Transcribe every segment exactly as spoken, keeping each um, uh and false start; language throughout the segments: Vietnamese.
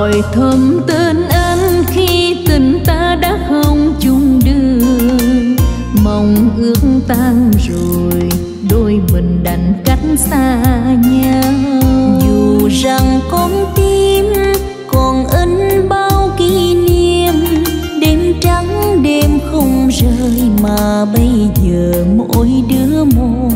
gọi thơm tên anh khi tình ta đã không chung đường. Mong ước tan rồi đôi mình đành cách xa nhau. Dù rằng con tim còn in bao kỷ niệm, đêm trắng đêm không rơi mà bây giờ mỗi đứa một.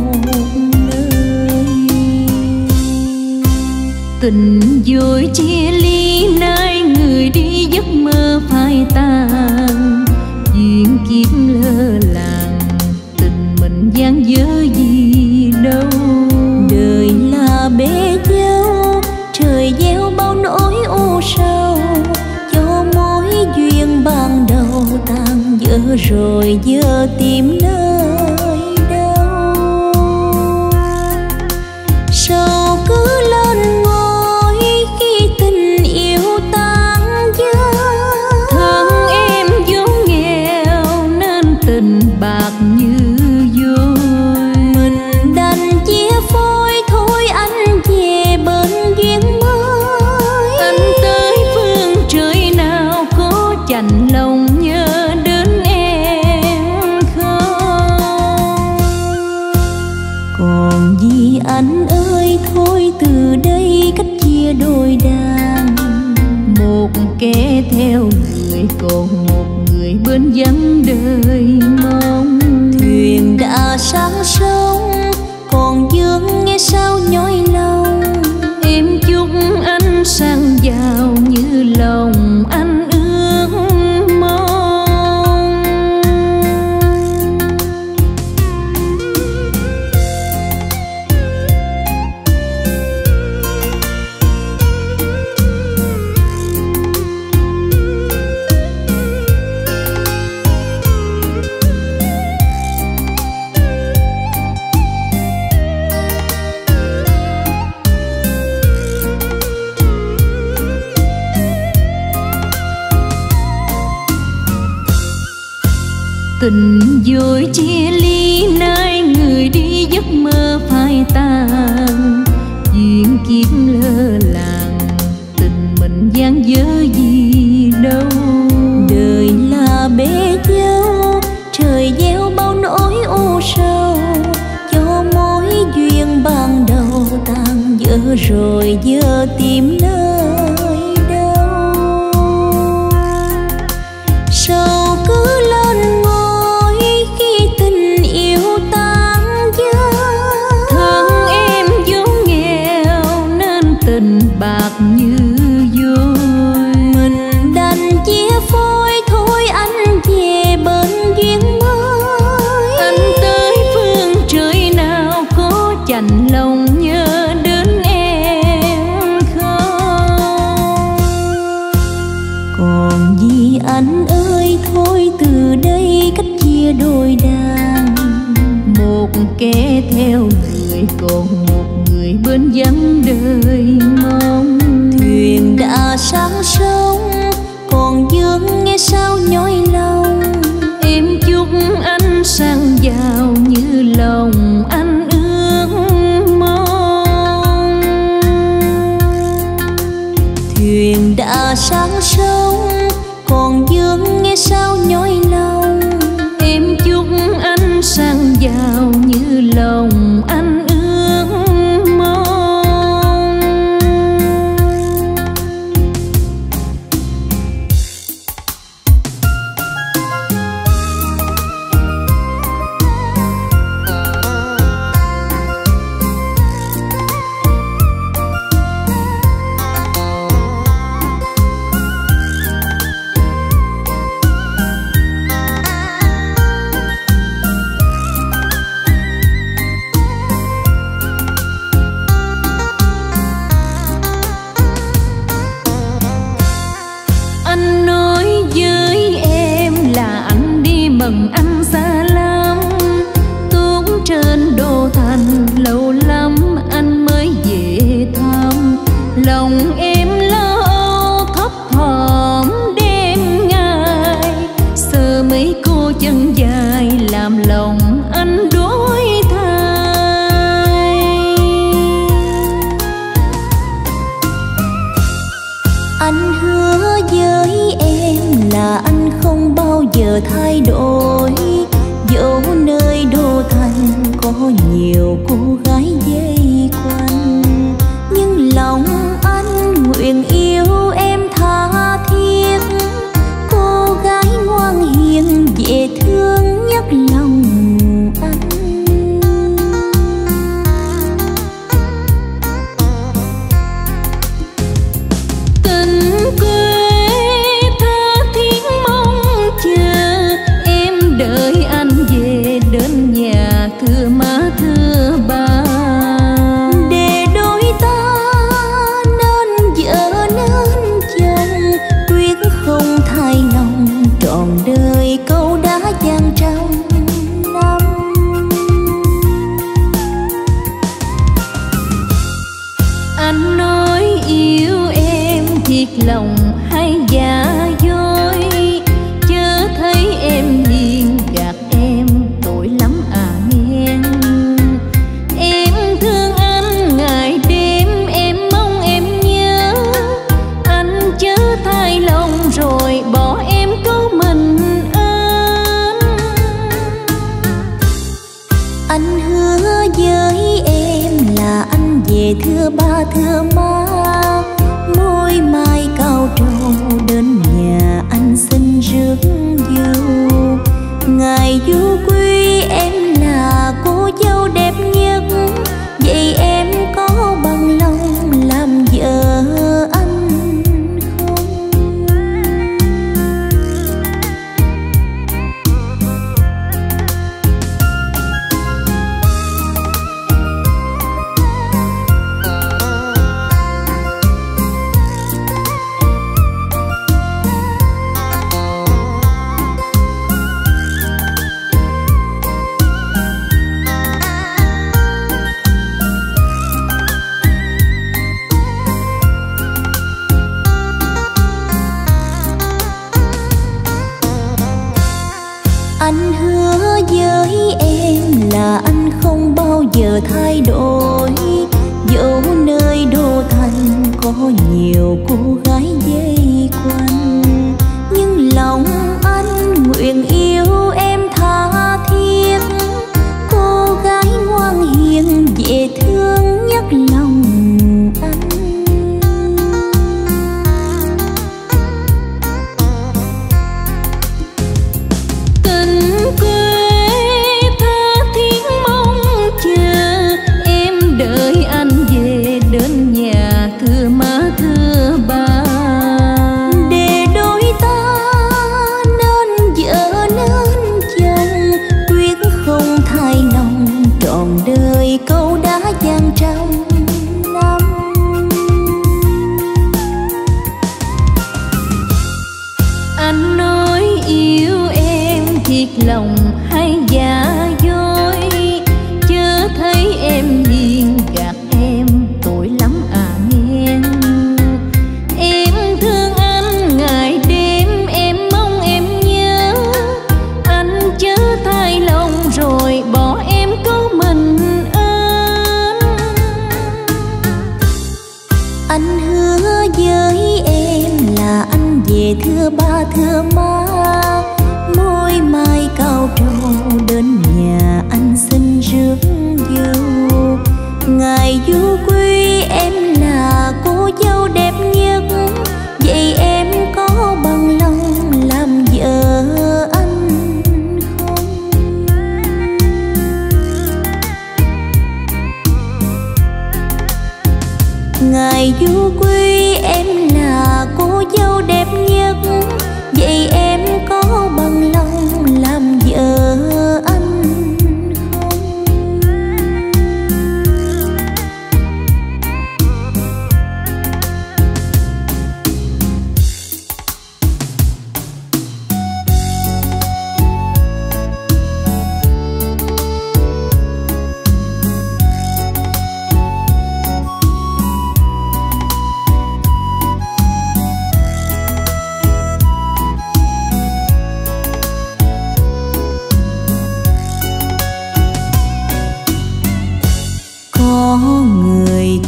Tình vội chia ly nay người đi giấc mơ phai tàn. Duyên kiếp lơ làng tình mình dang dở gì đâu. Đời là bể dâu trời gieo bao nỗi u sầu, cho mối duyên ban đầu tan vỡ rồi giờ tìm nơi đâu. Sầu cứ lên kẻ theo người, còn một người bên vắng đời mong. Thuyền đã sáng sông còn vương nghe sao nhói lòng. Em chúc anh sang giàu như lòng anh ước mong. Tình vội chia ly nay người đi giấc mơ phai tàn. Duyên kiếp lơ làng tình mình dang dở gì đâu. Đời là bể dâu trời gieo bao nỗi u sầu, cho mối duyên ban đầu tan vỡ rồi giờ tìm nơi đâu. Sầu cứ lên bạc như vôi, mình đành chia phôi thôi anh về bên duyên mới. Anh tới phương trời nào có chạnh lòng nhớ đến em không? Còn gì anh ơi thôi từ đây cách chia đôi đàn, một kẻ theo người còn một người bên vắng đời mong. Thuyền đã sáng sông còn vương nghe sao nhói lòng. Em chúc anh sang giàu như lòng anh ước mong. Thuyền đã sáng sông còn vương nghe sao nhói lòng. Em chúc anh sang giàu như lòng anh ước. Anh hứa với em là anh không bao giờ thay đổi, dẫu nơi đô thành có nhiều cô gái dây quanh. Nhưng lòng anh nguyện yêu em tha thiết, cô gái ngoan hiền dễ thương nhất lòng anh.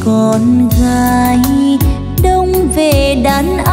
Con gái đông về đàn anh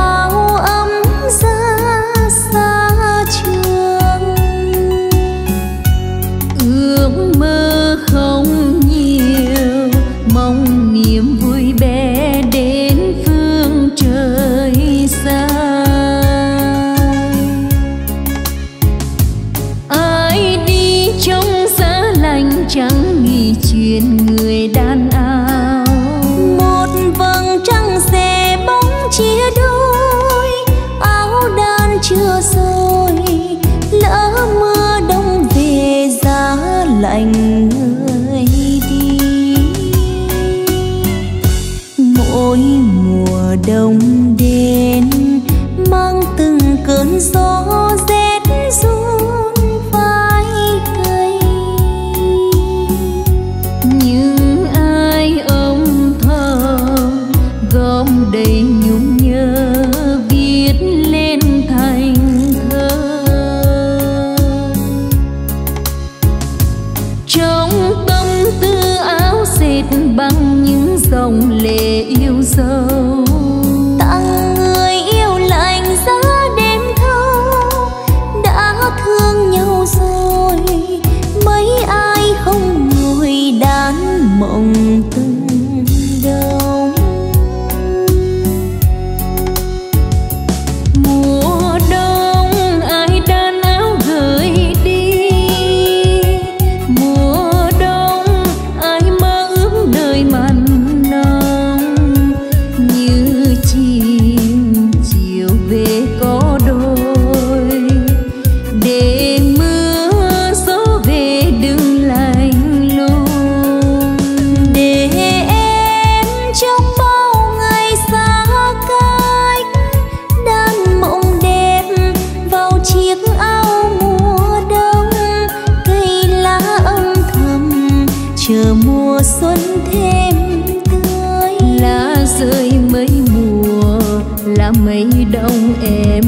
đông em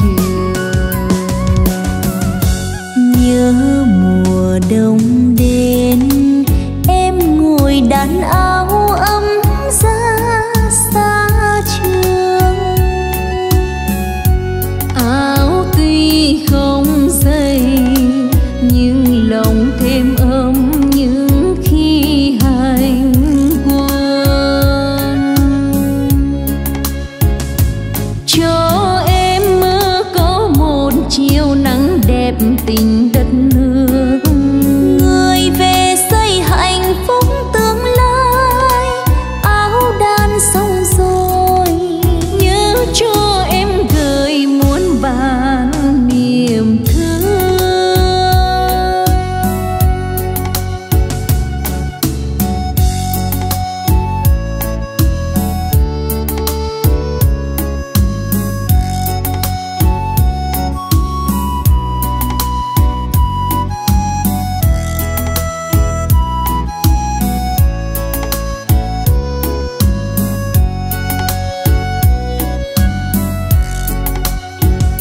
chưa nhớ mùa đông đến em ngồi đàn áo ấm ra xa trường áo tuy không dày nhưng lòng thêm ấm những khi hành quân cho em mơ có một chiều nắng đẹp tình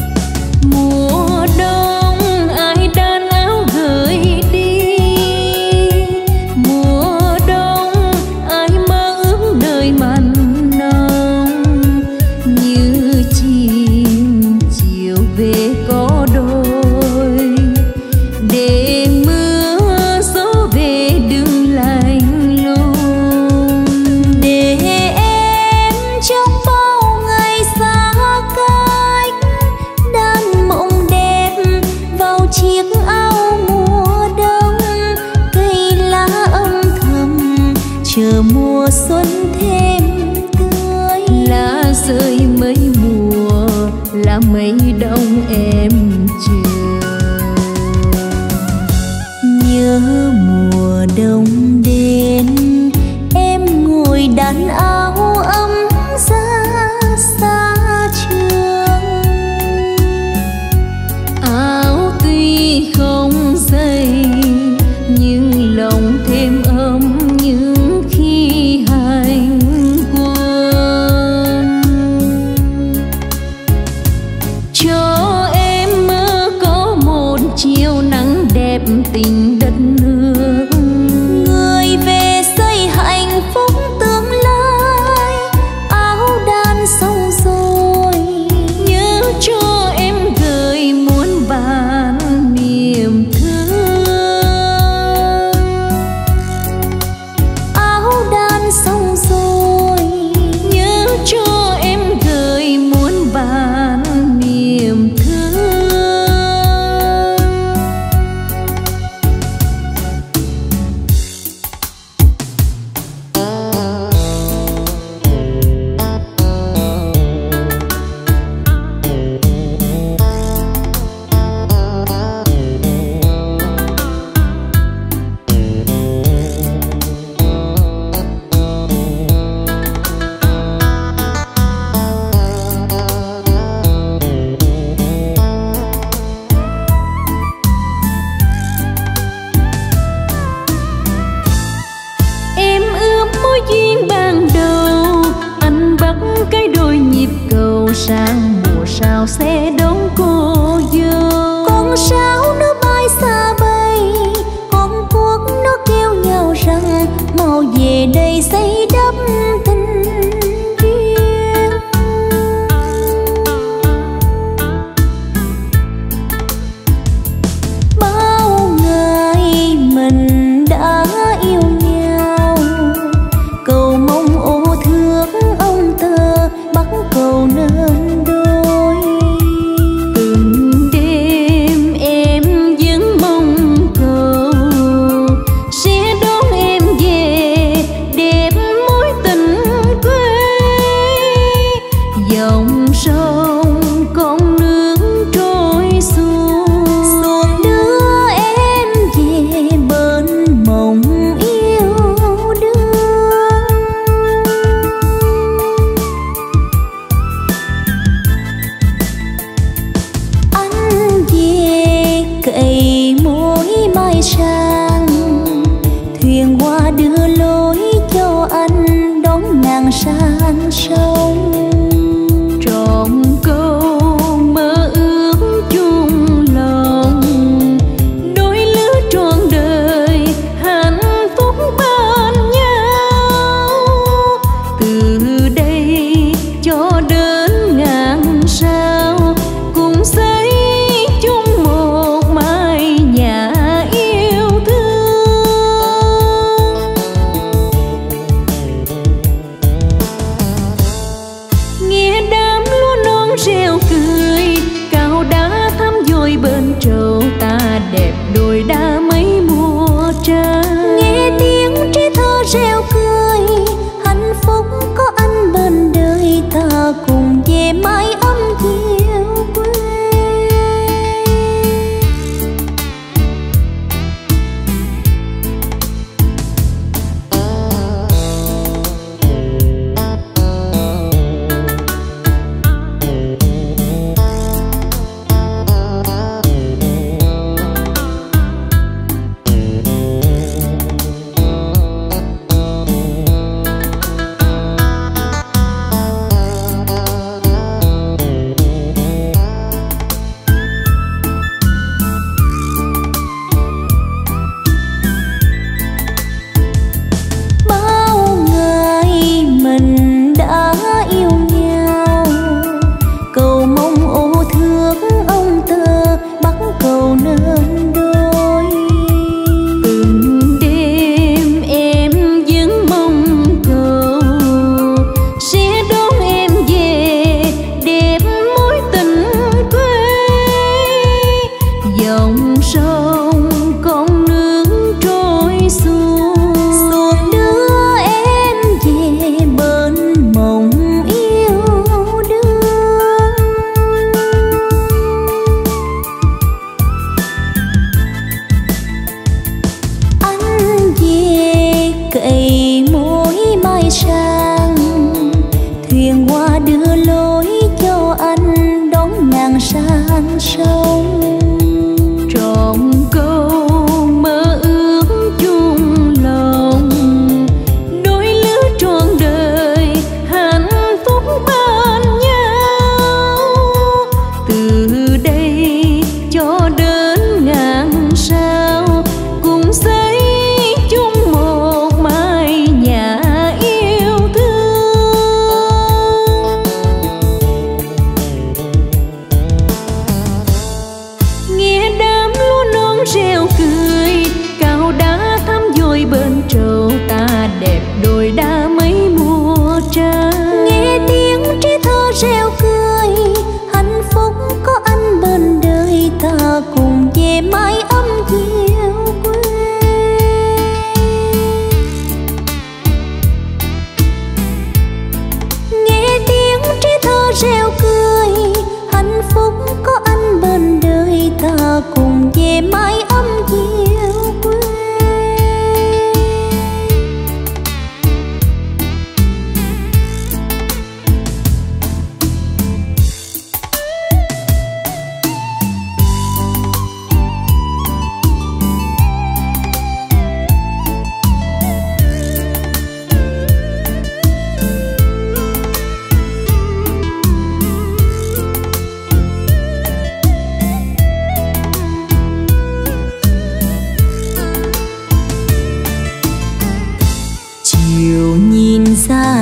sông trọn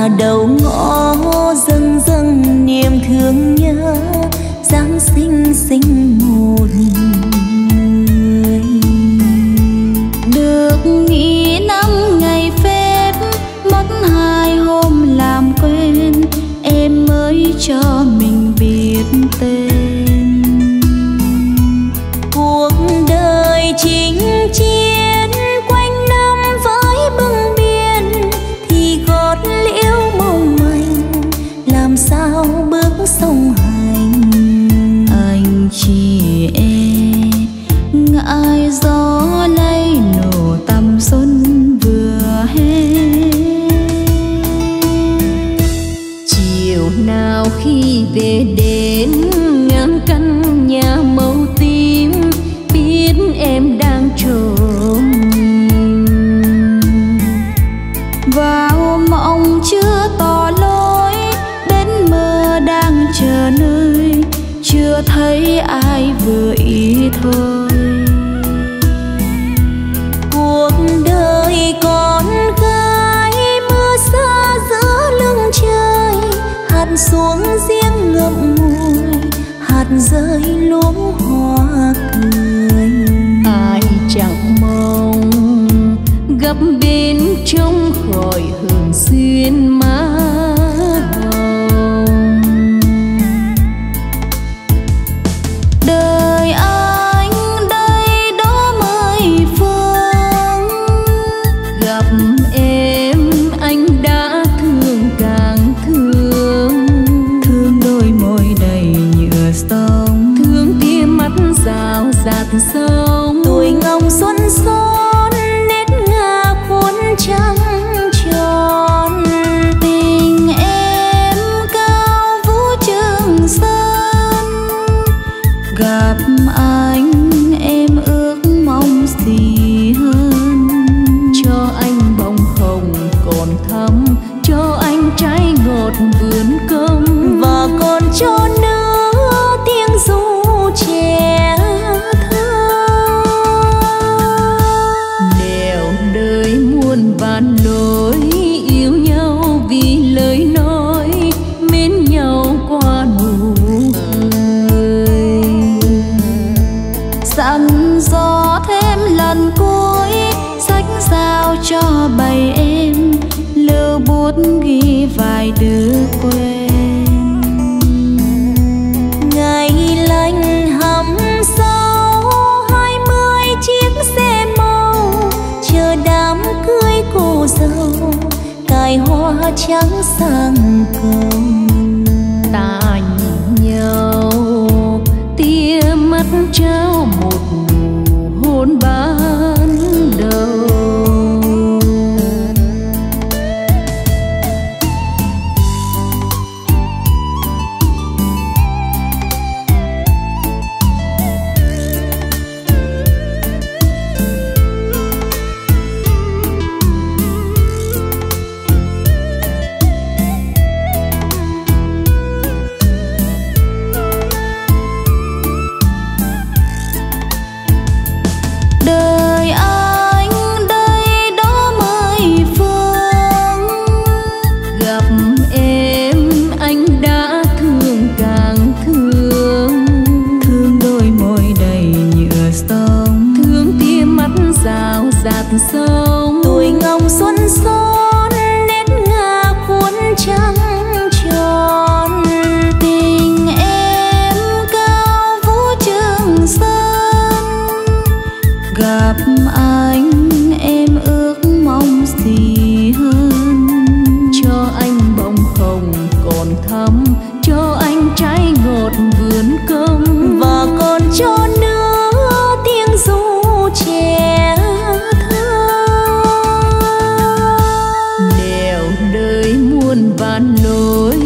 mà đầu ngõ dâng dâng niềm thương nhớ Giáng sinh sinh một người. Được nghỉ năm ngày phép, mất hai hôm làm quen, em mới cho mình biết tên. Cuộc đời chính chiến quanh năm với bưng biên, thì gót liễu mong manh làm sao bước sông hành. Anh chỉ e ngại gió lay nổ tầm xuân vừa hết. Chiều nào khi về đến ngang căn nhà màu tím, biết em đang trốn vào mộng chưa tỏ lối, bên mơ đang chờ nơi chưa thấy ai vừa ý thôi. Cuộc đời con gái mưa xa giữa lưng trời, hạt xuống riêng ngậm ngùi, hạt rơi luống hoa cười. Ai chẳng mong gặp bên trong khỏi hương duyên má hồng. Đời anh đây đó mới phương, gặp em anh đã thương càng thương. Thương đôi môi đầy nhựa sông, thương tia mắt rào rạt sông. Tuổi ngọc xuân son nét ngà cuốn trắng tròn. Tình em cao vũ trường sơn, gặp anh em ước mong gì hơn. Cho anh bông hồng còn thắm, cho anh trái ngọt vườn công, và còn cho nữa tiếng ru trẻ thơ. Nẻo đời muôn vàn nỗi, yêu nhau vì lời nói, mến nhau qua nụ cười. Dặn dò thêm lần cuối, sách giao cho bầy em, lưu bút ghi vài đứa quen. Ngày lành hầm sau hai mươi chiếc xe màu, chờ đám cưới cô dâu cài hoa trắng sang cầu. Ta nhìn nhau tia mắt trao một nụ hôn ban đầu. Tuổi ngọc xuân son nét ngà cuốn trắng tròn. Tình em cao vũ trường sơn, gặp anh em ước mong gì hơn. Cho anh bông hồng còn thắm, cho anh trái ngọt vườn công, và còn cho nữa tiếng ru trẻ. Vạn nỗi,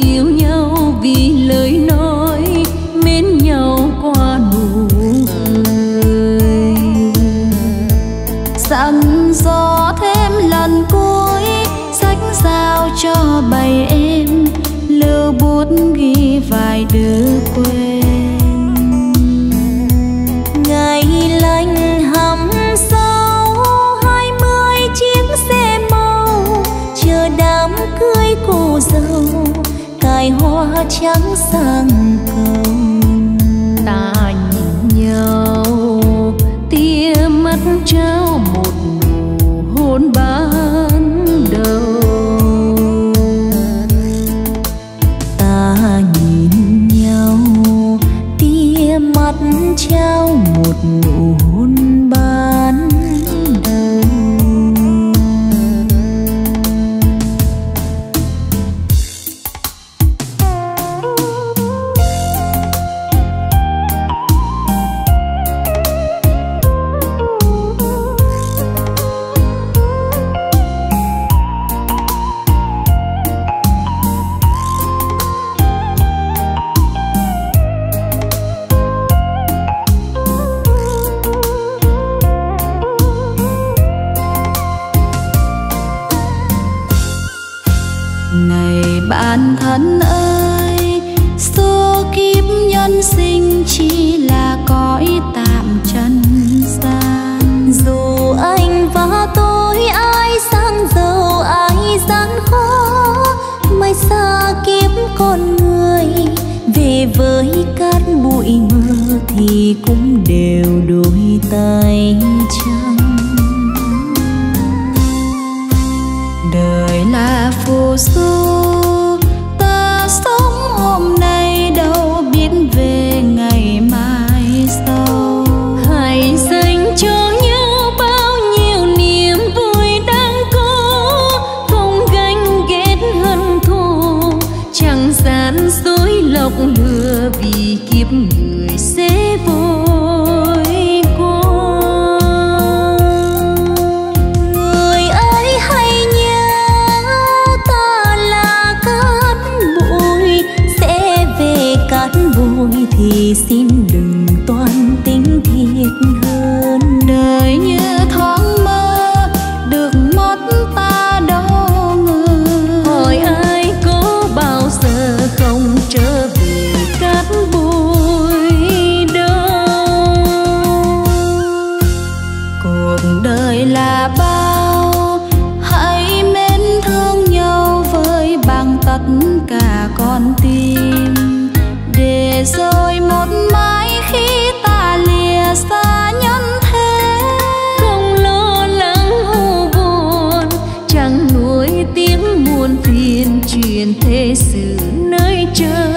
yêu nhau vì lời nói, mến nhau qua nụ cười. Dặn dò thêm lần cuối, sách giao cho bầy em, lưu bút ghi vài đứa quen. Ngày lành hầm sau hai mươi chiếc xe màu, chờ đám cưới trắng sang công. Ta nhìn nhau tia mắt trao một nụ hôn ban đầu. Ta nhìn nhau tia mắt trao một nụ hôn ban đầu. Bản thân ơi, số kiếp nhân sinh chỉ là cõi tạm trần gian. Dù anh và tôi ai sang giàu ai gian khó, mai xa kiếp con người về với cát bụi mơ thì cũng đều đôi tay trắng. Đời là phù du. Sống hôm nay đâu biết về ngày mai sau. Hãy dành cho nhau bao nhiêu niềm vui đang có, không ganh ghét hận thù, chẳng gian dối lọc lừa vì kiếp người sẽ vội qua. Người ơi hãy nhớ ta là cát bụi, sẽ về cát bụi thì xin đừng toan tính thiệt hơn. Đời như thoáng mơ được mắt ta đâu ngờ, hỏi ai có bao giờ không trở về cát bụi đâu. Cuộc đời là bao, hãy mến thương nhau với bằng tất cả con tim, để rồi một mãi khi ta lìa xa nhân thế không lo lắng u buồn, chẳng nuối tiếng muôn phiền truyền thế sự nơi trần.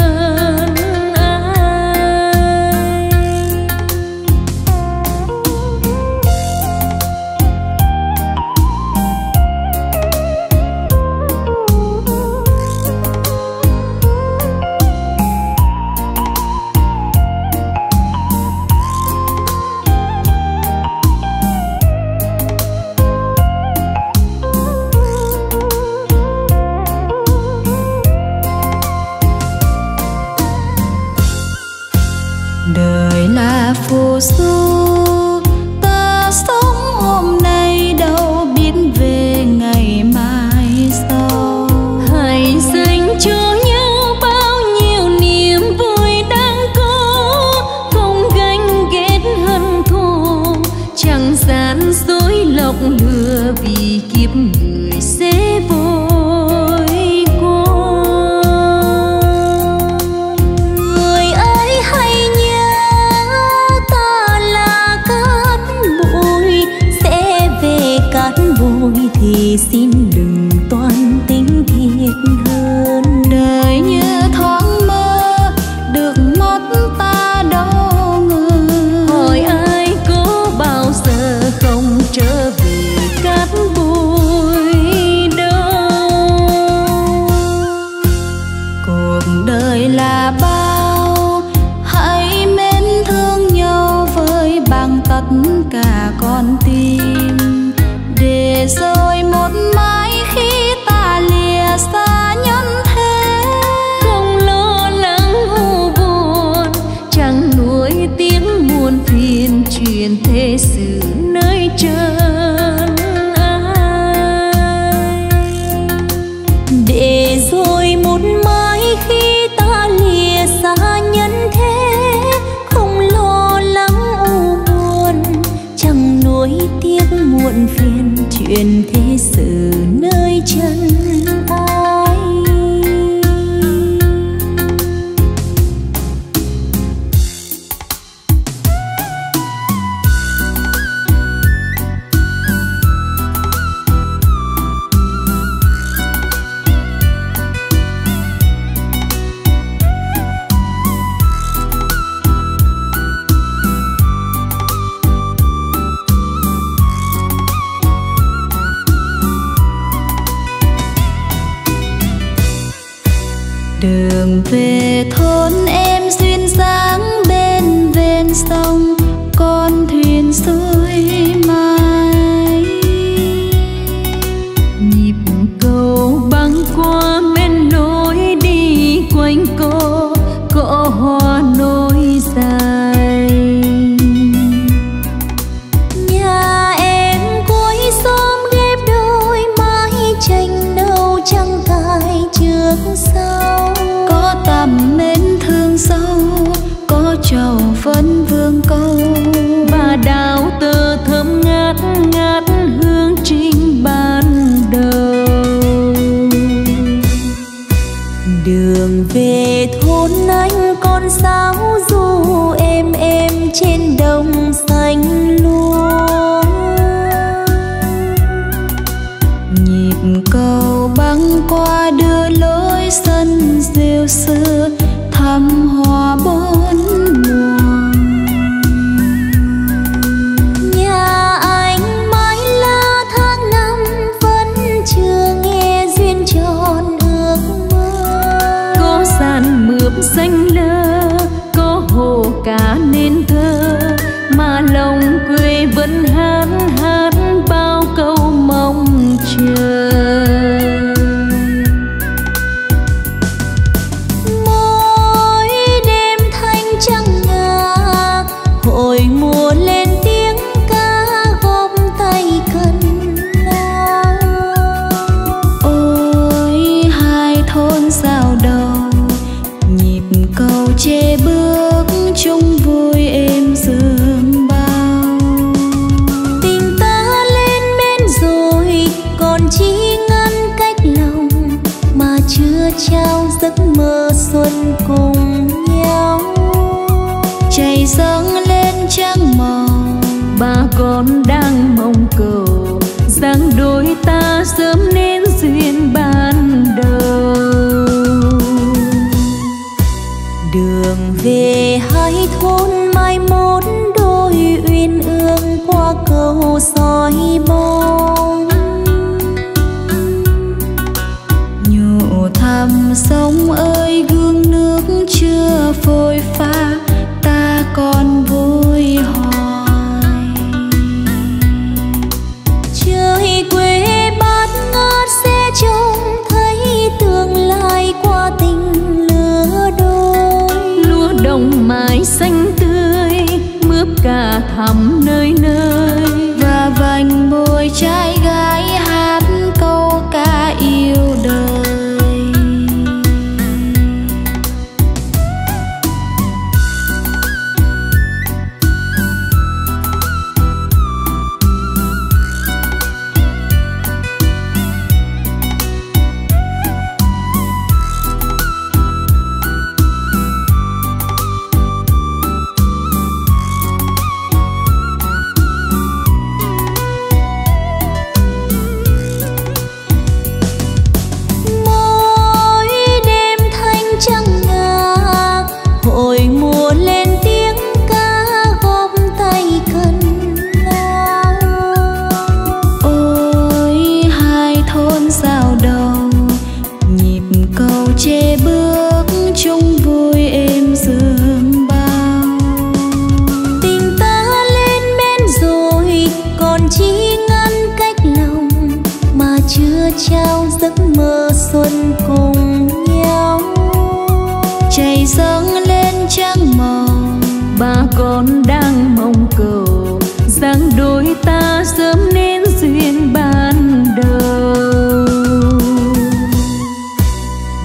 Đời là phù du, ta sống hôm nay đâu biết về ngày mai sau. Hãy dành cho nhau bao nhiêu niềm vui đang có, không ganh ghét hận thù, chẳng gian dối lọc lừa vì kiếp người sẽ vội. Thì xin đừng toan tính thiệt hơn. Đời như thoáng mơ được mắt ta đâu ngờ, hỏi ai có bao giờ không trở về cát bụi đâu. Cuộc đời là bao, hãy mến thương nhau với bằng tất cả con tim, để rồi một mãi khi ta lìa xa nhân thế không lo lắng u buồn, chẳng nuối tiếng muôn phiền truyền thế sự nơi trần ai. Để rồi một mãi khi ta lìa xa nhân thế không lo lắng u buồn, chẳng nuối tiếc muộn phiền chuyện thế sự nơi chân ai. đường về thôn em duyên dáng bên ven sông, con thuyền xuôi mai nhịp cầu băng qua bên lối đi quanh cô cỏ hoa nối dài. Nhà em cuối xóm ghép đôi mái tranh nâu trắng tài trước sau, có tầm mến thương sâu, có trầu vẫn vương câu và đào tơ thơm ngát ngát hương trinh ban đầu. Đường về thôn anh con sáo du êm êm trên đồng xanh lúa, nhịp cầu băng qua đưa lối sân rêu xưa thắm hoa bốn mùa. Nhà anh mãi là tháng năm vẫn chưa nghe duyên tròn ước mơ, có sàn mướp xanh lơ, có hồ cá nên thơ mà lòng quê vẫn hát hát bao câu mong chờ. Chê bước chung vui êm dương bao, tình ta lên bên rồi còn chỉ ngăn cách lòng mà chưa trao giấc mơ xuân cùng nhau. Trời dâng lên trăng màu, bà con đang mong cầu rằng đôi ta sớm nên duyên ban đầu. Đường về hai thôn mai mốt đôi uyên ương qua cầu soi bóng, nhổ thăm sông ơi gương nước chưa phôi pha ta còn vui hỏi. Trời quê bát ngát sẽ trông thấy tương lai qua tình lứa đôi, đồng mái xanh tươi mướp cà thắm nơi nơi và vành môi trai gái hát câu ca yêu đời. Trao giấc mơ xuân cùng nhau, trời dâng lên trăng màu, bà con đang mong cầu rằng đôi ta sớm nên duyên ban đầu.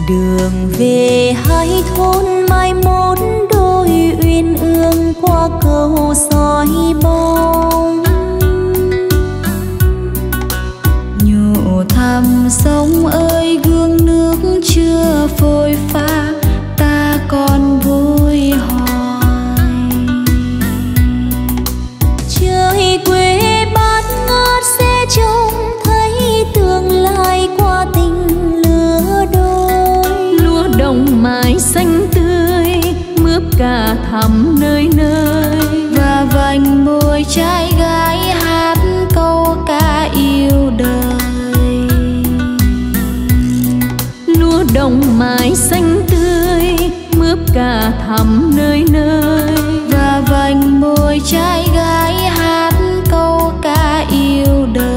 Đường về hai thôn mai mốt đôi uyên ương qua cầu soi bóng, thăm sông ơi gương nước chưa phôi pha ta còn vui hỏi. Trời quê bát ngát sẽ trông thấy tương lai qua tình lứa đôi, lúa đồng mái xanh tươi mướp cà thắm nơi nơi và vành môi trai gái hát câu ca yêu đời. Đồng mái xanh tươi ca thắm nơi nơi và vành môi trai gái hát câu ca yêu đời.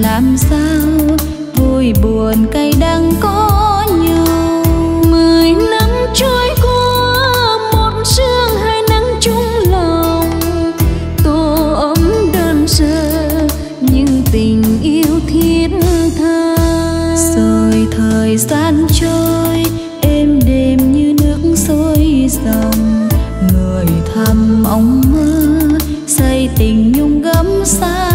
Làm sao vui buồn cay đắng có nhau. Mười năm trôi qua, một sương hai nắng chung lòng. Tổ ấm đơn sơ nhưng tình yêu thiết tha. Rồi thời gian trôi êm đềm như nước sôi dòng. Người thăm ống mơ xây tình nhung gấm xa.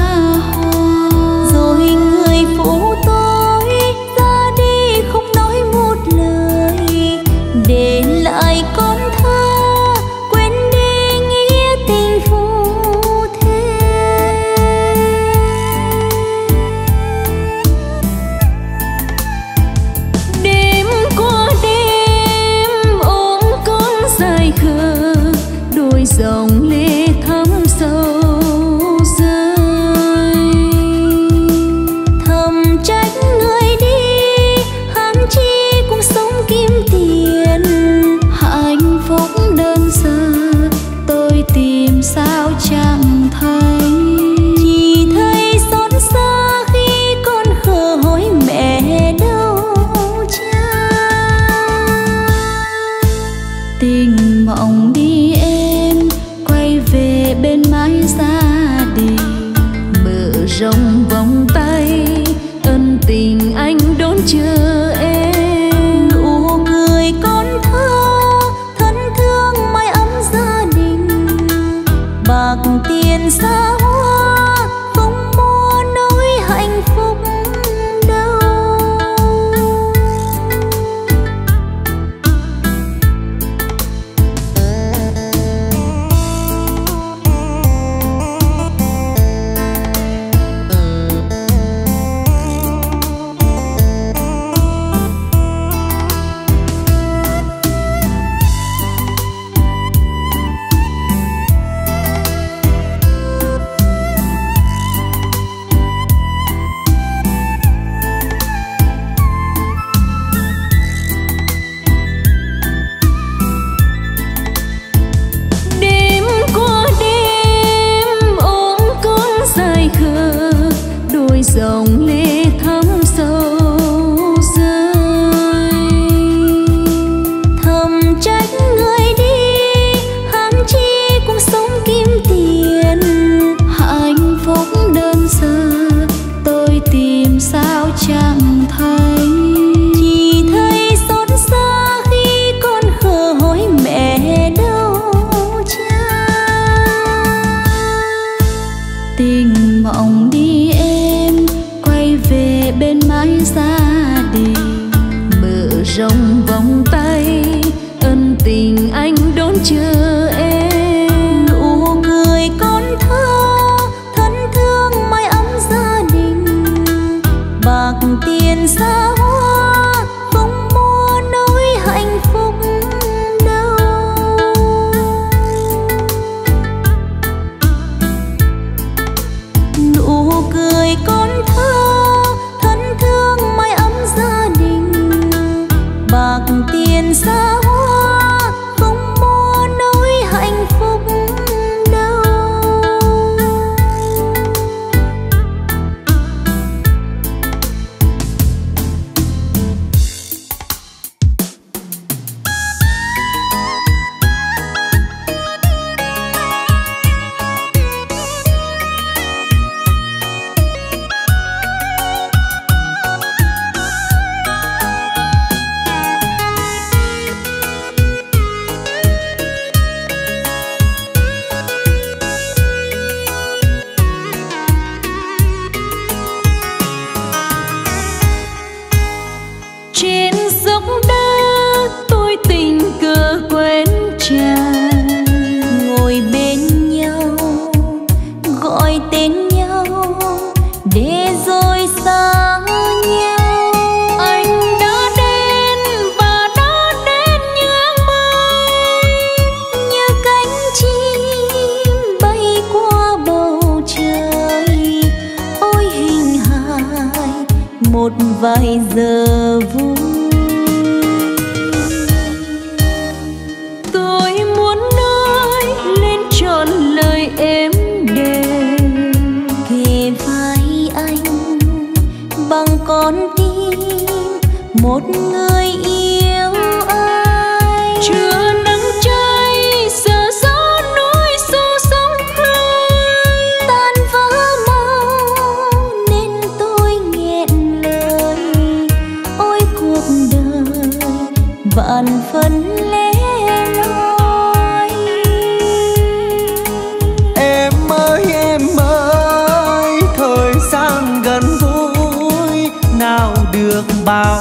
Hãy một vài giờ vui. Tôi muốn nói lên trọn lời êm đềm, thì phải anh bằng con tim một người yêu ai. Trưa nắng cháy sợ gió núi sâu sóng lên tan vỡ mau, nên tôi nghẹn lời. Ôi cuộc đời vạn phân lẻ loi. Em ơi em ơi, thời gian gần vui nào được bao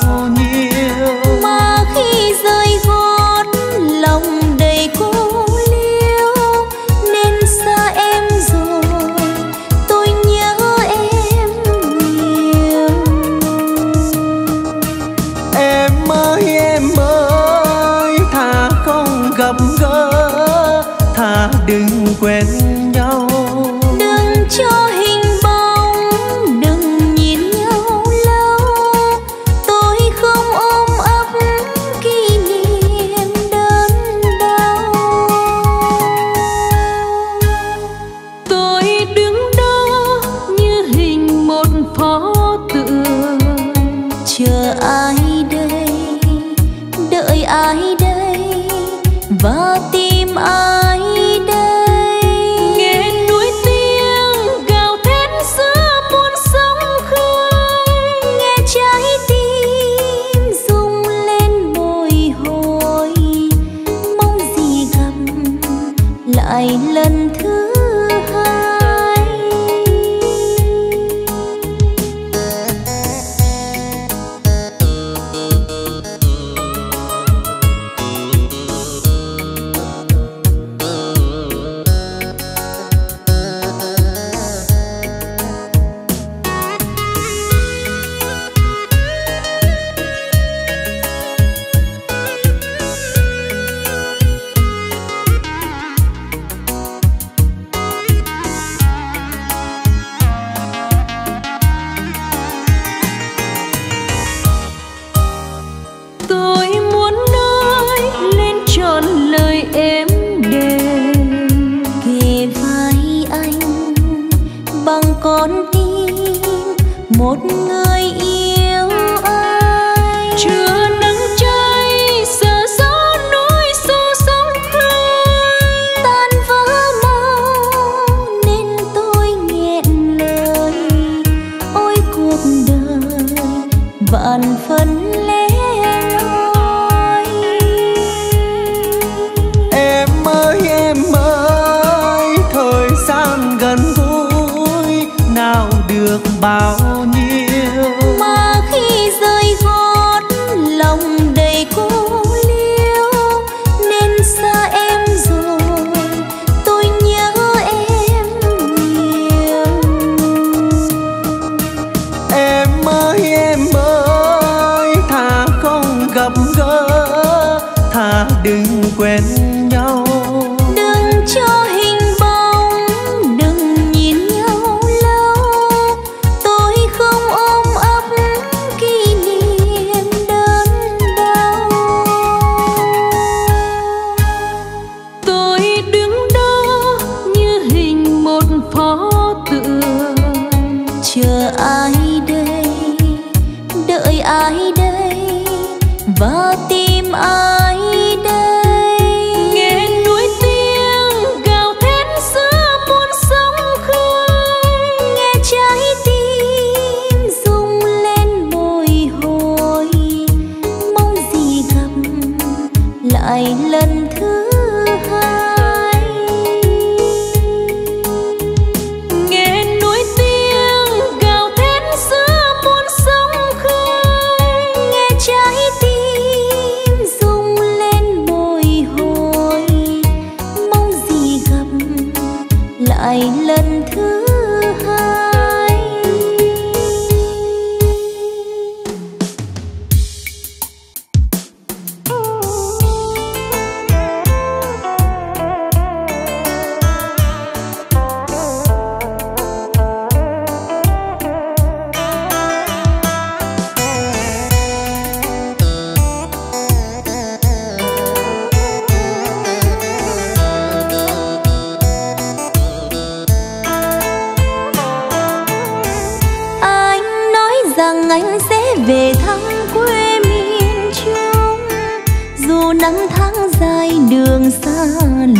đường xa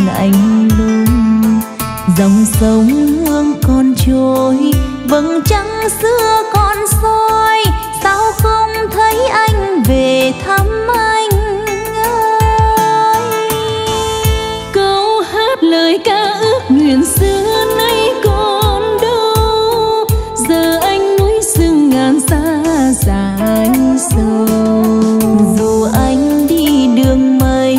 lạnh lùng, dòng sông hương còn trôi, vầng trăng xưa còn soi. Sao không thấy anh về thăm anh ơi? Câu hát lời ca ước nguyện xưa nay còn đâu, giờ anh núi rừng ngàn xa dài sâu. Dù anh đi đường mây,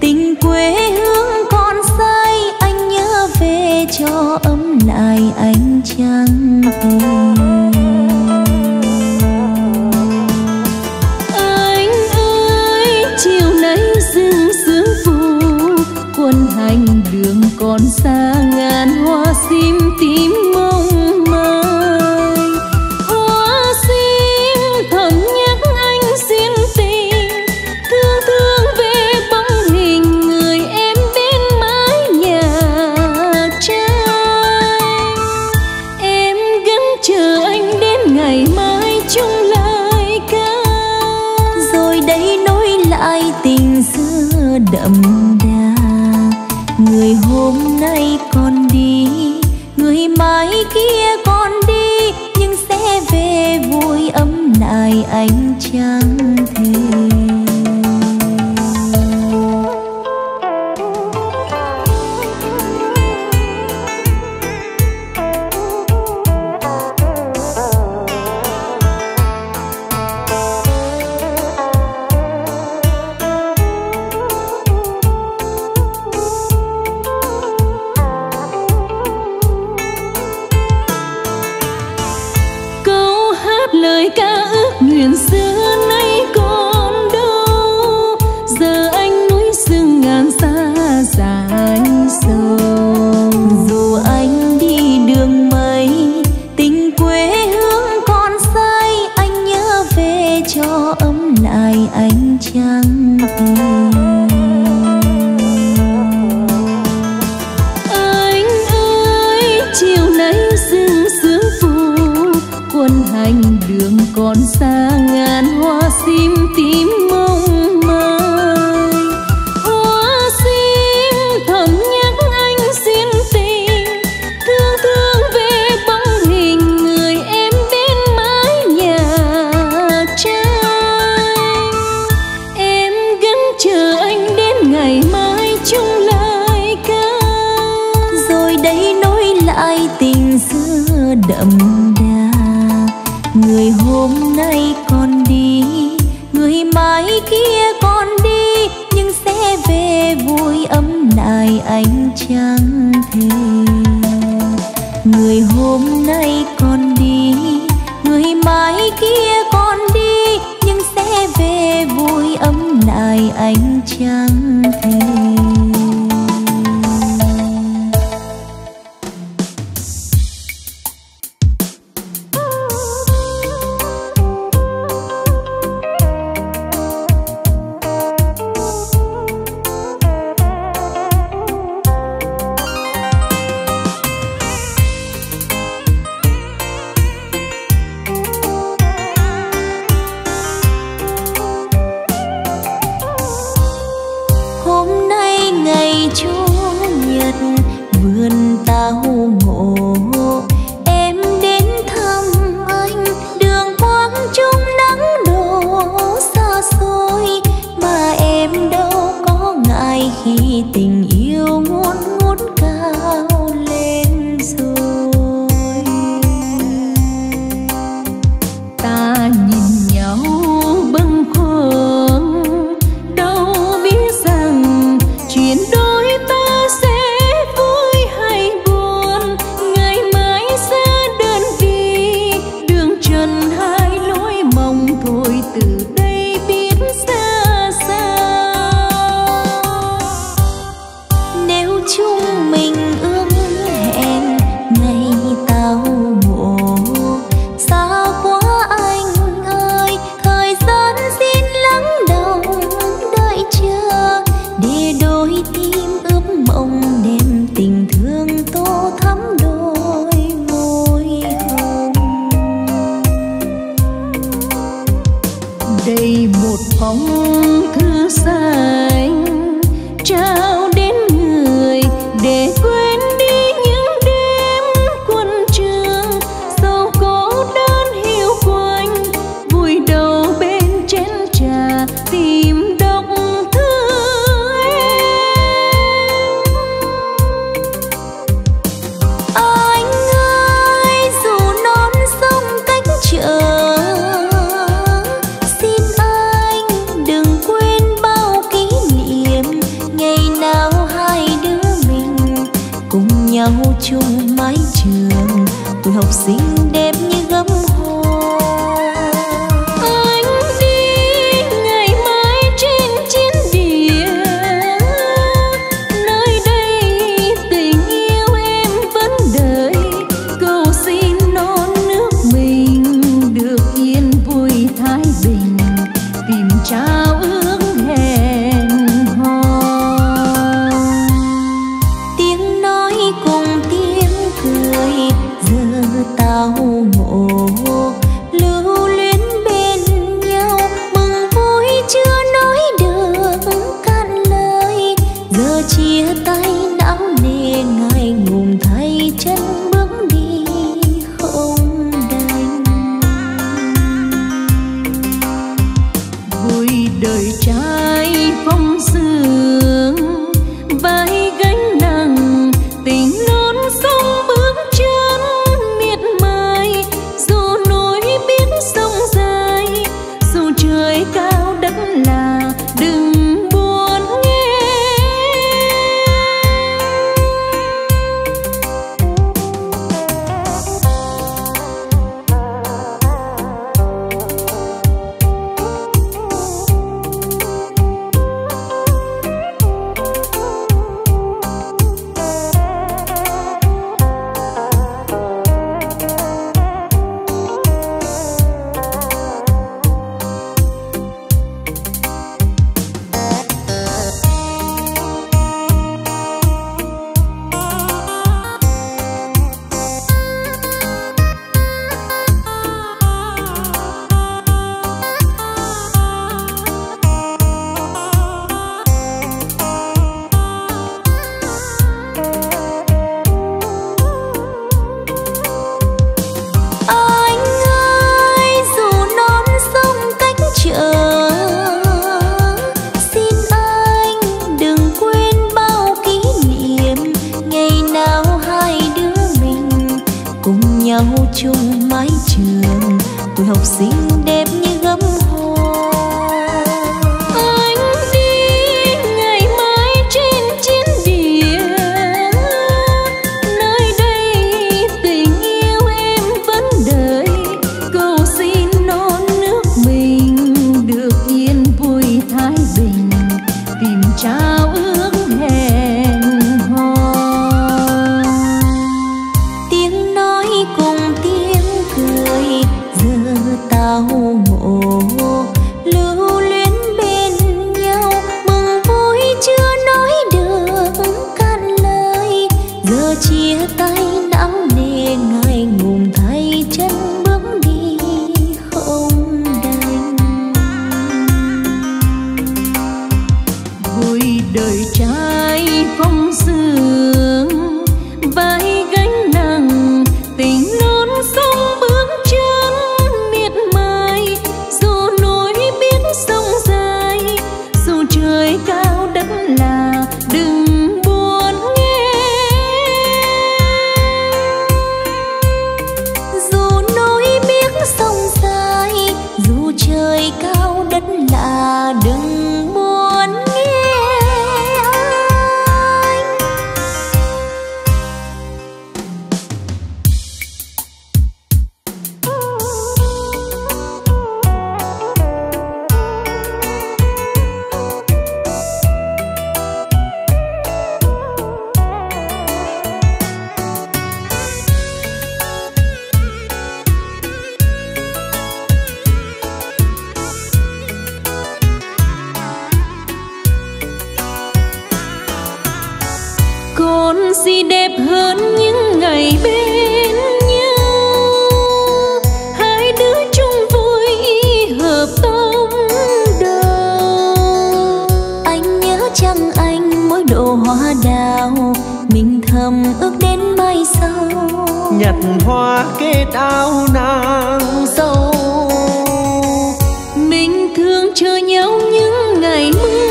tình quê hương còn say, anh nhớ về cho ấm lại ánh trăng tình. Còn xa ngàn hoa sim tím mong mai, hoa sim thầm nhắc anh duyên tình, thương thương về bóng hình người em bên mái nhà trai. Em gắn chờ anh đến ngày mai chung lại ca, rồi đây nối lại tình xưa đậm đà. Người hôm nay còn đi, người mai kia còn đi, nhưng sẽ về vui ấm lại ánh trăng thề. Lời ca ước nguyện xưa nay còn đâu, giờ anh núi rừng ngàn xa dài sâu. Dù anh đi đường mây, tình quê hương còn say, anh nhớ về cho ấm lại ánh trăng tình. Anh ơi chiều nay rừng sương phủ, quân hành đường còn xa ngàn hoa sim tím mong mai, hoa sim thầm nhắc anh duyên tình, thương thương về bóng hình người em bên mái nhà trai. Em gắn chờ anh đến ngày mai chung lại ca, rồi đây nối lại tình xưa đậm đà. Người hôm nay còn đi, người mai kia còn đi, nhưng sẽ về vui ấm lại ánh trăng thề. Người hôm nay còn đi, người mai kia còn đi, nhưng sẽ về vui ấm lại ánh trăng thề. Hôm nay nhau chung mái trường, tuổi học sinh đẹp như gấm hoa. Anh đi ngày mai trên chiến địa, nơi đây tình yêu em vẫn đợi. Cầu xin non nước mình được yên vui thái bình, tìm trao ước hẹn hò. Tiếng nói cùng tiếng cười giờ tao ngộ, lưu luyến bên nhau mừng vui chưa nói được cạn lời. Giờ chia tay não nề ngại ngùng, thay chân bước đi không đành. Vui đời trai phong sương, vai gánh nặng tình non sông bước chân miệt mài. Dù núi biết sông dài, dù trời cao đất là đừng buồn nghe. Chung mái trường, tuổi học sinh đẹp như gấm hoa. Anh đi ngày mai trên chiến địa, nơi đây tình yêu em vẫn đợi. Cầu xin non nước mình được yên vui thái bình, tìm trao ước hẹn hò. Tiếng nói cùng giờ tao ngộ, lưu luyến bên nhau mừng vui chưa nói được cạn lời. Giờ chia tay não nề ngại ngùng, thay chân bước đi không đành. Vui đời trai phong sương, vai gánh nặng tình non sông bước chân miệt mài. Dù núi biết sông dài, dù trời cao đất là đừng buồn nghe. Dù núi biết sông dài, dù trời cao đất là đừng buồn nghe. Còn gì đẹp hơn những ngày bên nhau, hai đứa chung vui hợp tâm đầu. Anh nhớ chăng anh mỗi độ hoa đào, mình thầm ước đến mai sau. Nhặt hoa kết áo nàng dâu, mình thương chờ nhau những ngày mưa.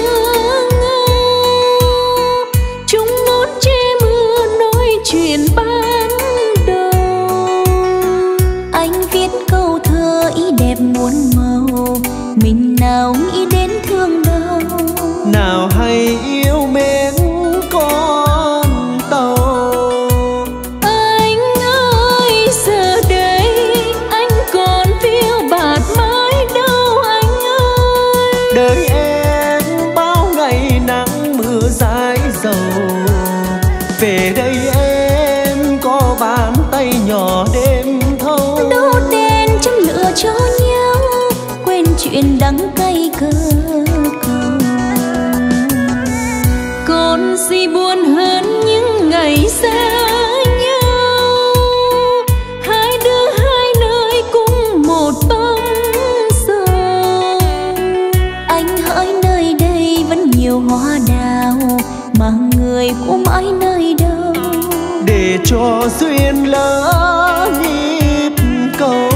Muôn màu mình nào nghĩ đến thương đau, nào hay yêu mến con tàu. trên đắng cay cơ cầu. Còn gì buồn hơn những ngày xa nhau, hai đứa hai nơi cũng một bóng sầu. Anh hỡi nơi đây vẫn nhiều hoa đào, mà người của mãi nơi đâu để cho duyên lỡ nhịp cầu.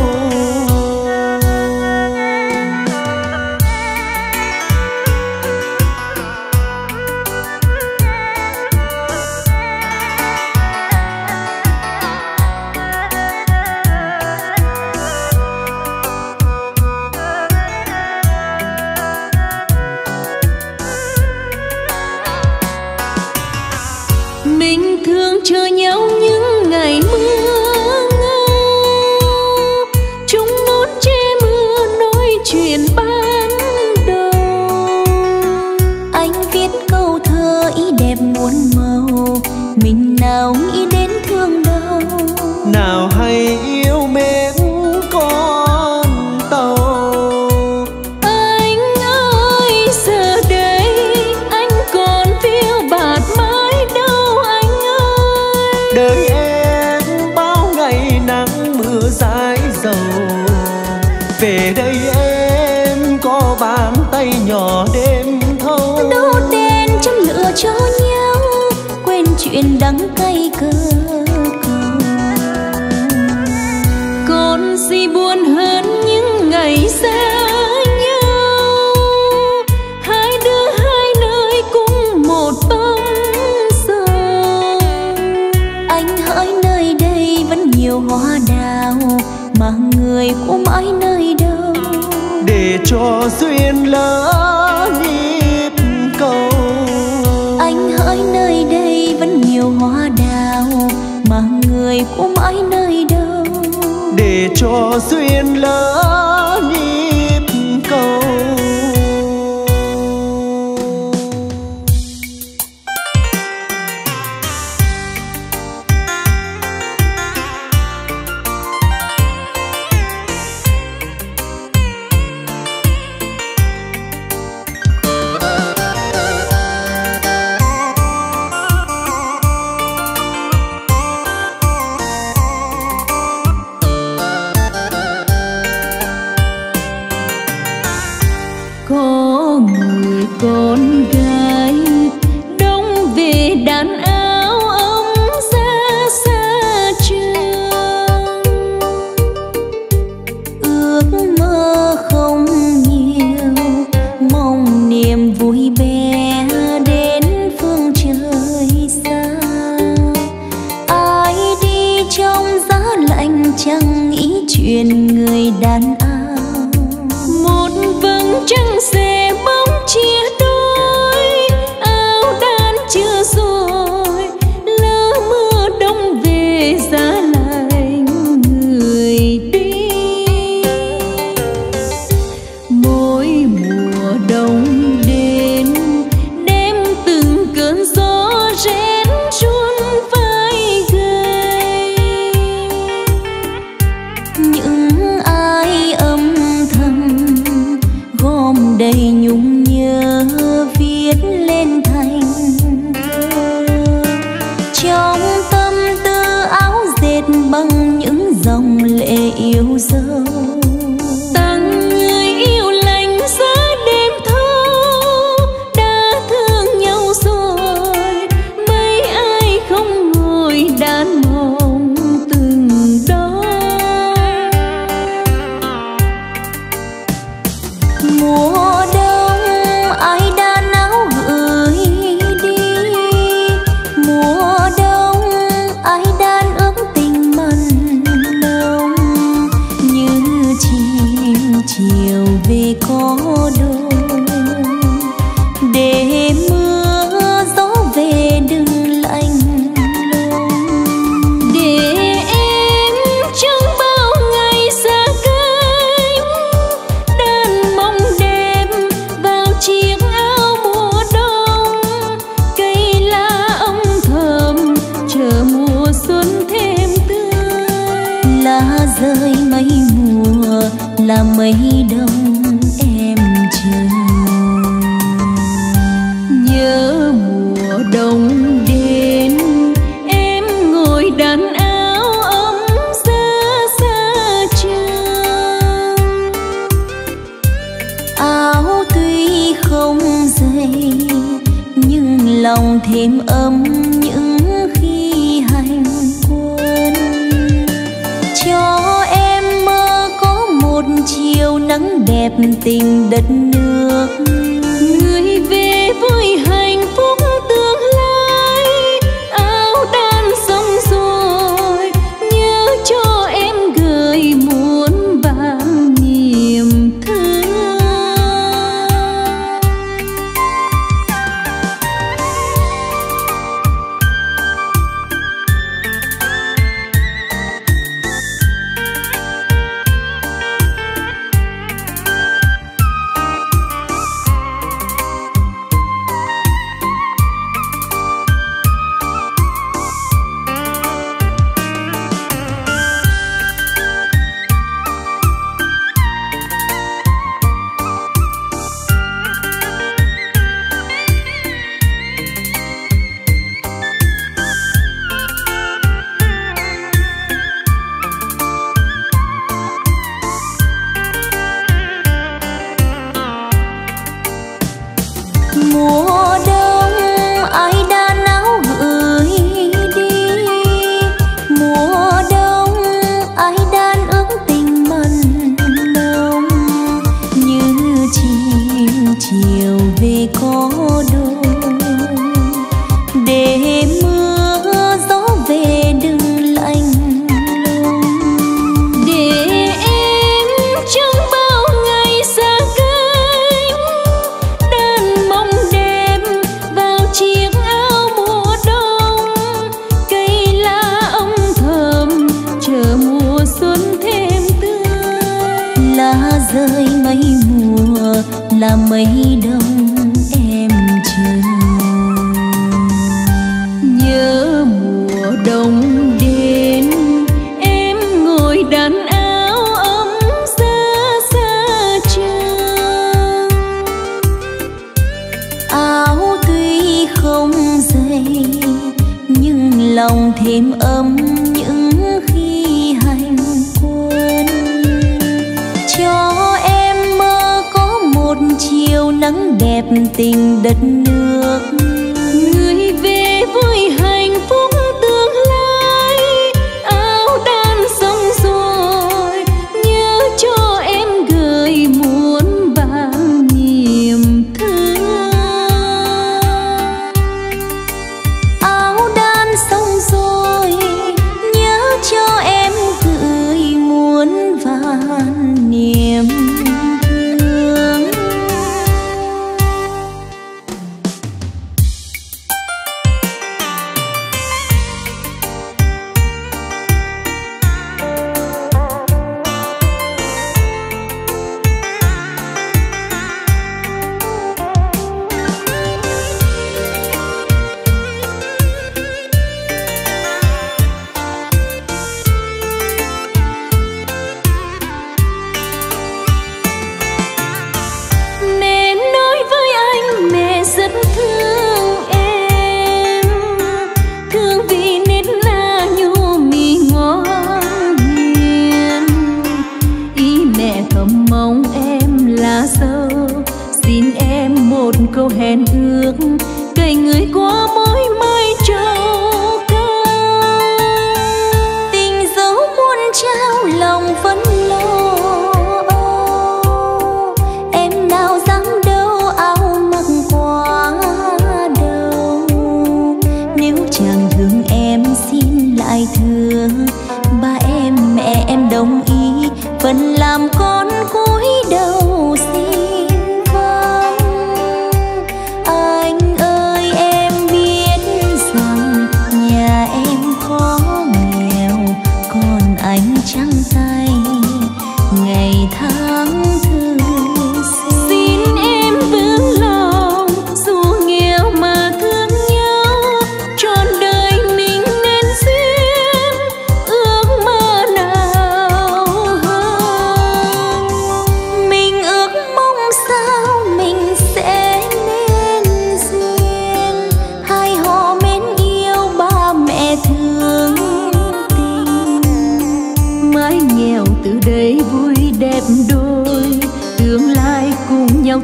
Cho duyên lỡ nhịp cầu. Anh hỡi nơi đây vẫn nhiều hoa đào, mà người của mãi nơi đâu để cho duyên lỡ nhịp cầu. Là mây mùa, là mây đông em. thêm ấm những khi hành quân. Cho em mơ có một chiều nắng đẹp tình đất nước, người về với hạnh phúc tương lai. Áo đan xong rồi nhớ cho em gửi muôn vàng niềm thương.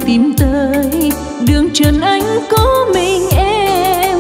Tìm tới đường trần anh có mình em.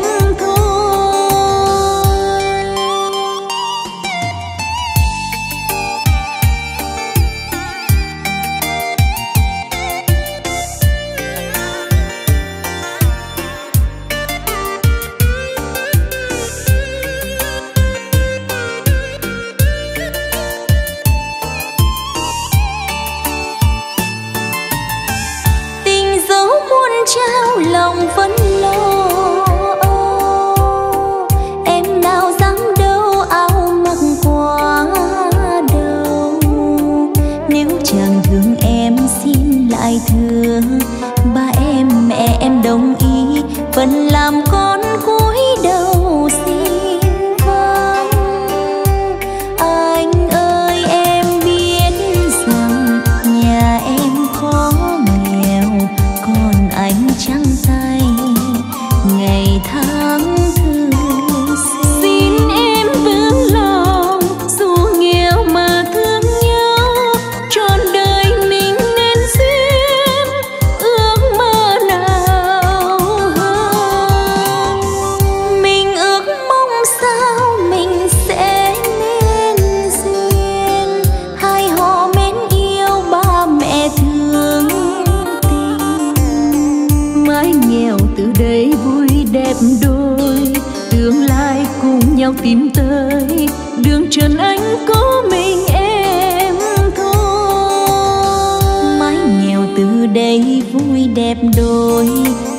tìm tới đường trần anh có mình em thôi. Mái nghèo từ đây vui đẹp đôi,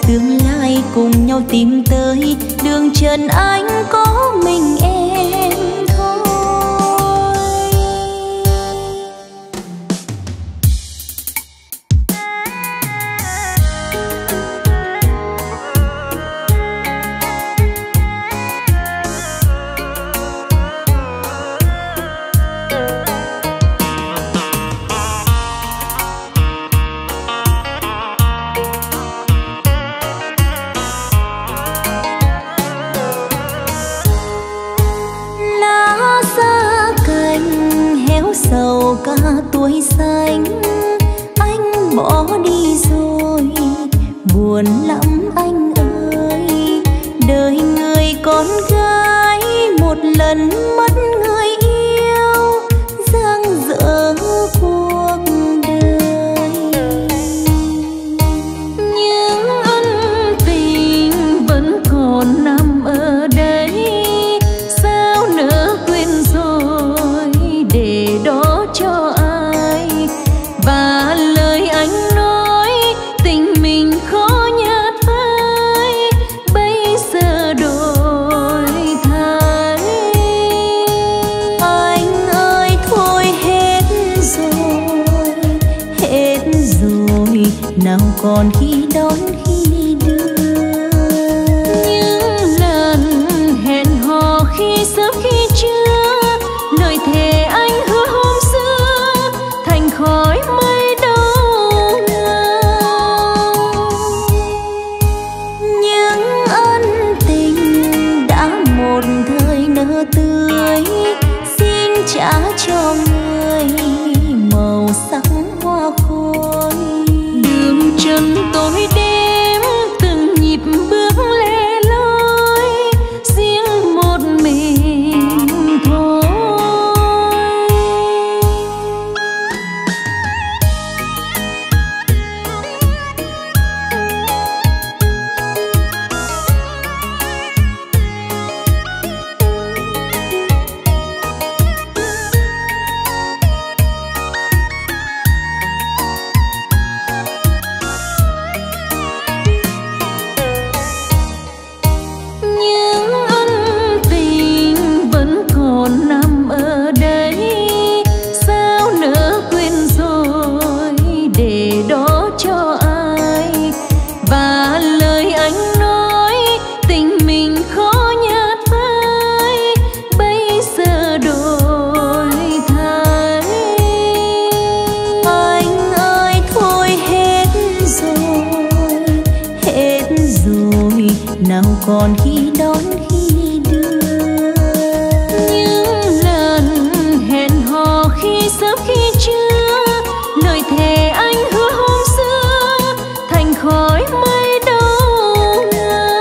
tương lai cùng nhau tìm tới đường trần anh có mình em thôi. Tuổi xanh anh bỏ đi rồi, buồn lắm anh ơi. Đời người con gái một lần mất người yêu, giang dở cuộc đời. Những ân tình vẫn còn nằm ở đây, sao nỡ quên rồi để đó cho anh. Và lời anh nói tình mình khó nhạt phai, bây giờ đổi thay. Anh ơi thôi hết rồi, hết rồi, nào còn khi đón khi đưa. Những lần hẹn hò khi sớm khi trưa, lời thề anh hứa hôm xưa thành khói mây đâu ngờ. Những ân tình đã một thời nở tươi, xin trả cho người màu sắc hoa khôi. Đường chân tối đêm từng nhịp bước lẻ loi, riêng một mình thôi. Những ân tình vẫn còn nằm ở đây, sao nỡ quên rồi để đó cho ai. Và lời anh nói tình mình khó nhạt phai, bây giờ đổi thay. Anh ơi thôi hết rồi, hết rồi, nào còn khi đón khi đưa. Những lần hẹn hò khi sớm khi trưa, lời thề anh hứa hôm xưa thành khói mây đâu ngờ.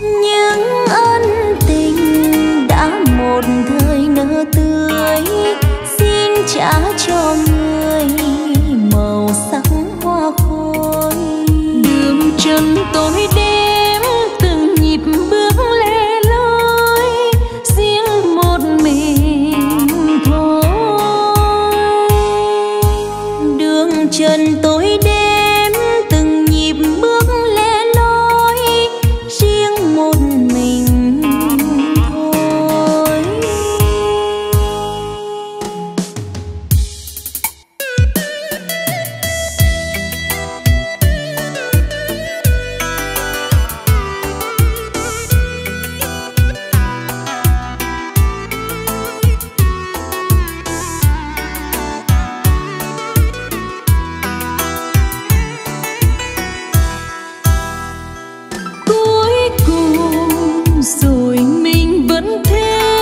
Những ân tình đã một thời nở tươi, xin trả cho người màu sắc hoa khôi. Đường chân tối đêm từng nhịp bước lẻ loi, riêng một mình thôi. Đường chân tối đêm từng nhịp bước lẻ loi, riêng một mình thôi. Cuối cùng rồi mình vẫn thế,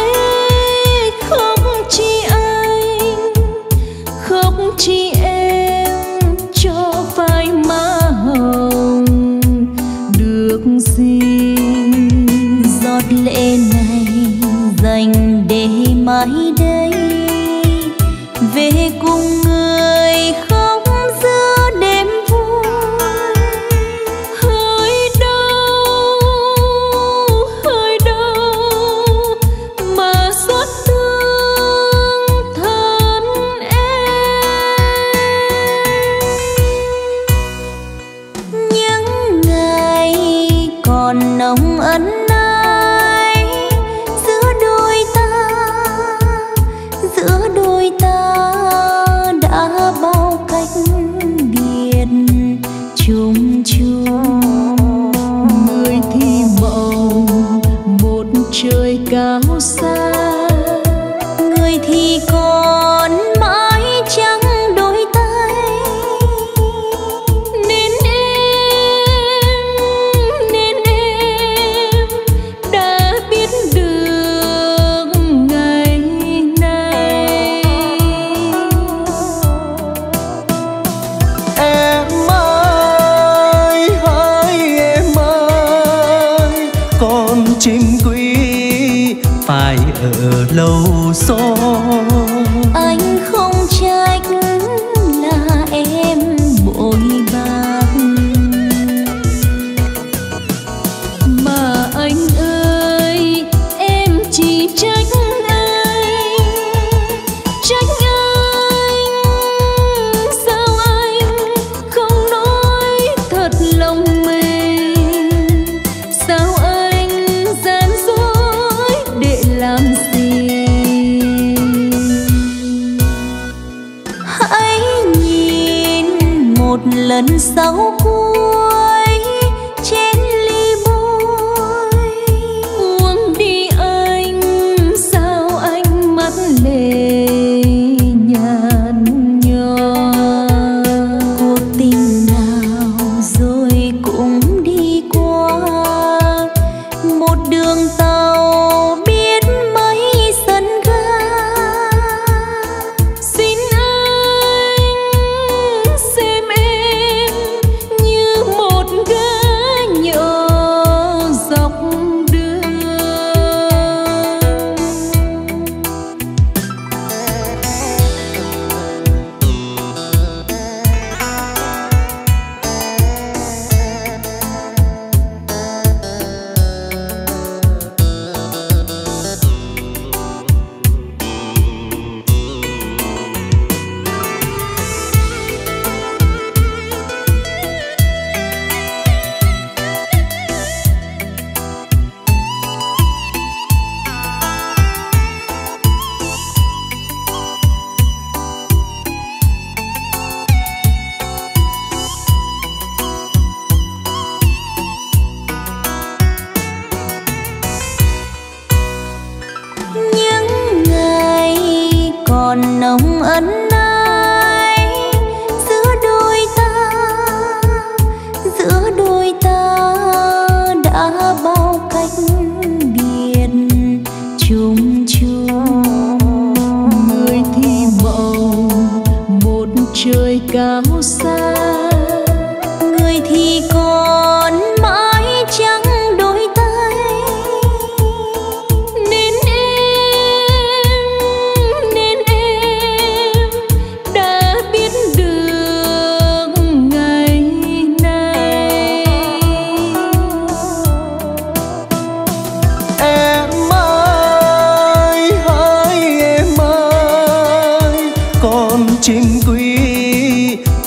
không chỉ anh, không chỉ em cho phai má hồng được gì. Giọt lệ này dành để mãi đây, về cùng người khóc giữa đêm vui. Hỡi đâu trời cao xa, người thì còn mãi trắng đôi tay. Nên em, nên em đã biết được ngày nay. Em ơi, hỡi em ơi, con chim quý phải ở lâu xôi. Anh không trách là em bội bạc, mà anh ơi em chỉ trách anh. Trách anh sao anh không nói thật lòng mình, sao anh gian dối để làm gì. Hãy nhìn một lần sau cuối trên ly bôi, uống đi anh sao anh mắt lệ nhạt nhòa. Cuộc tình nào rồi cũng đi qua, một đường tàu biết mấy sân ga. Xin anh xem em như một gã nhỏ dọc đường. Còn nồng ân ái giữa đôi ta, giữa đôi ta đã bao cách biệt chung chung. Người thì màu một trời cao xa, người thì còn mãi trắng. Chim quý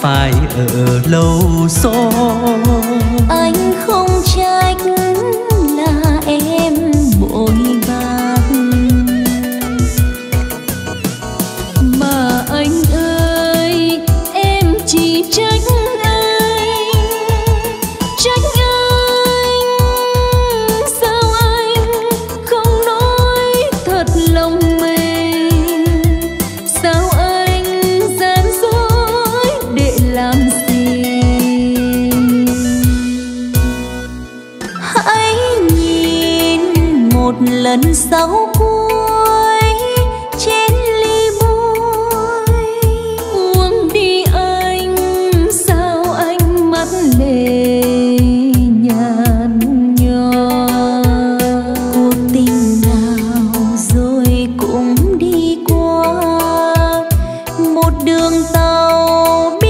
phải ở lâu xôi. Anh không trách là em bội bạc, mà anh ơi em chỉ trách anh. Trách anh sao anh không nói thật lòng mình, sao anh làm gì. Hãy nhìn một lần sau cuối trên ly bôi, uống đi anh sao anh mắt lệ nhạt nhòa. Cuộc tình nào rồi cũng đi qua, một đường tàu biết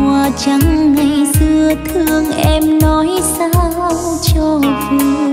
hoa trắng ngày xưa thương em nói sao cho vừa.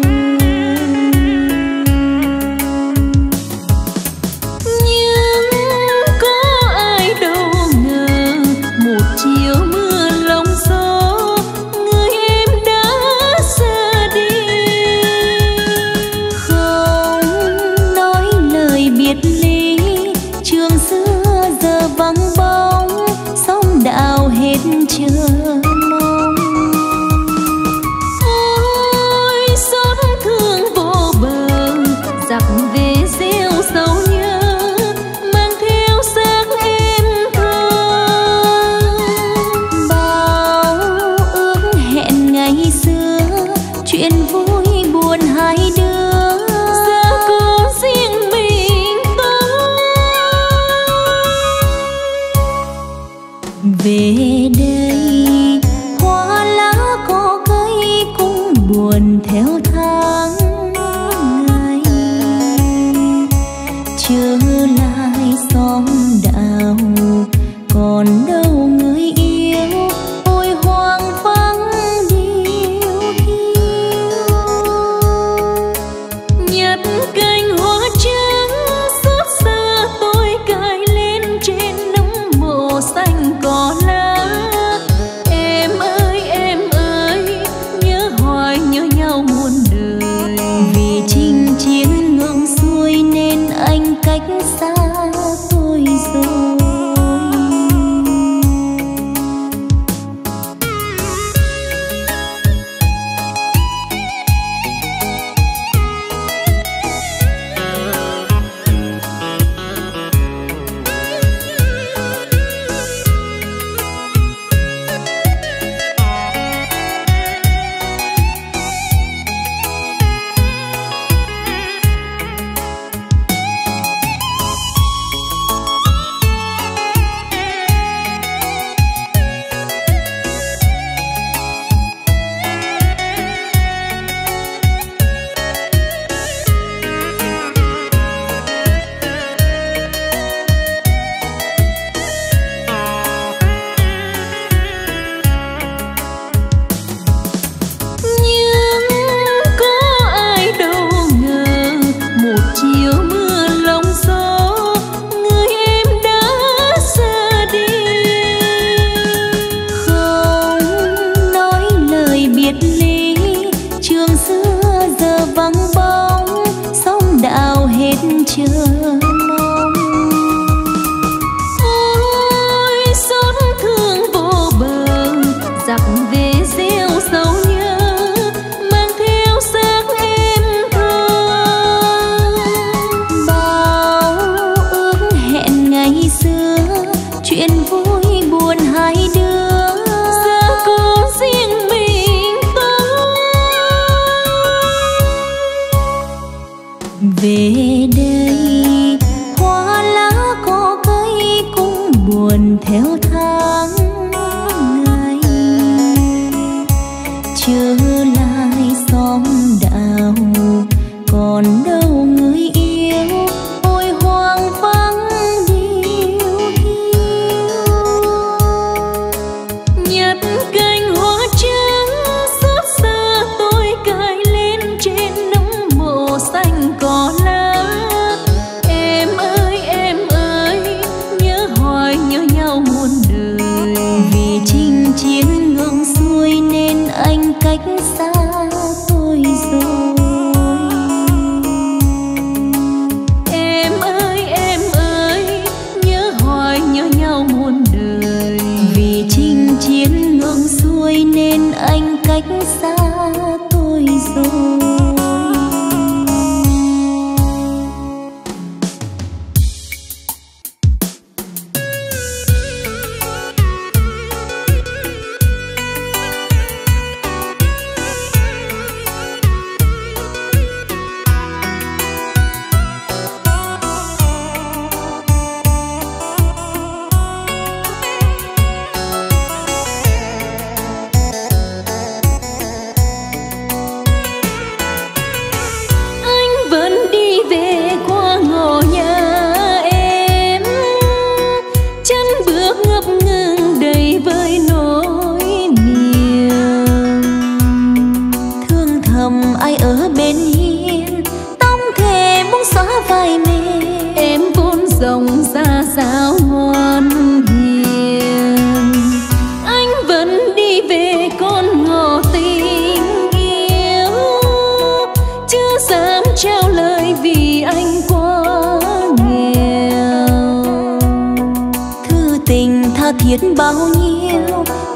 thiết bao nhiêu,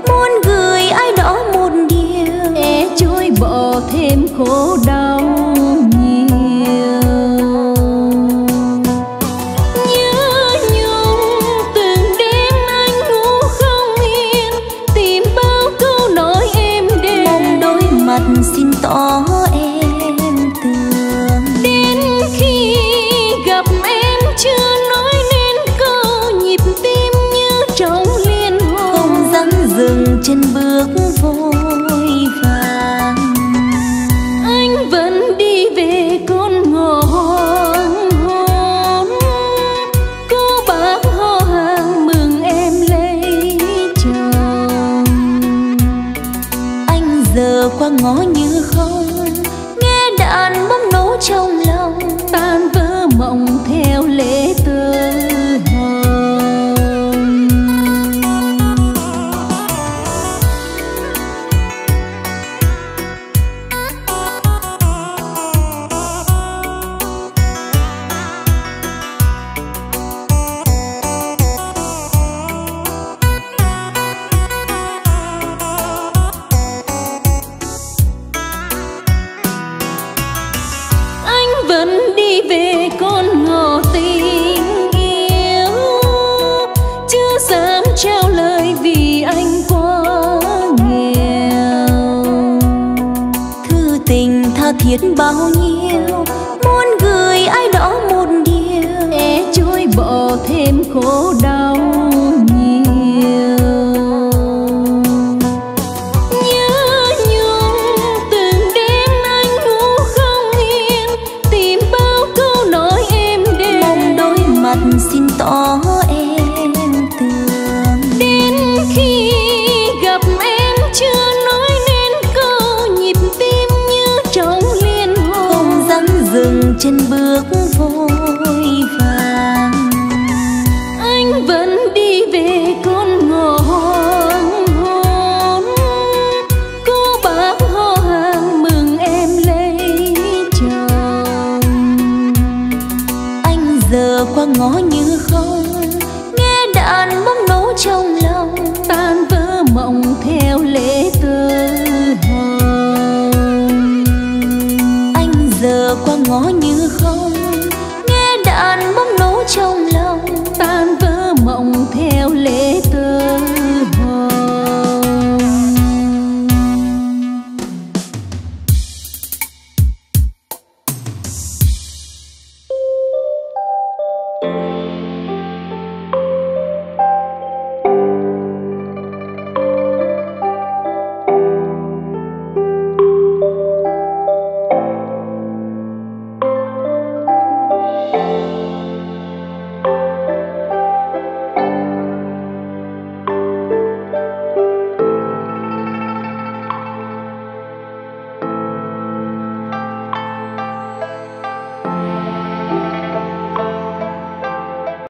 muốn gửi ai đó một điều, e trôi bỏ thêm khổ đau nhiều. Nhớ nhung từng đêm anh ngủ không yên, tìm bao câu nói êm đềm, mong đôi mặt xin tỏ em thương. Đến khi gặp em chưa nói nên câu, nhịp tim như trống liên hồi, không dám dừng chân bước vội vàng. Anh vẫn đi về con ngõ hoàng hôn, cô bác hò hàng mừng em lấy chồng. Anh giờ qua ngõ như không, nghe đàn bóng nổ trong lòng, tan vỡ mộng theo lễ tơ hồng. Anh vẫn đi về con ngõ tình yêu, chưa dám trao lời vì anh quá nghèo. Thư tình tha thiết bao nhiêu,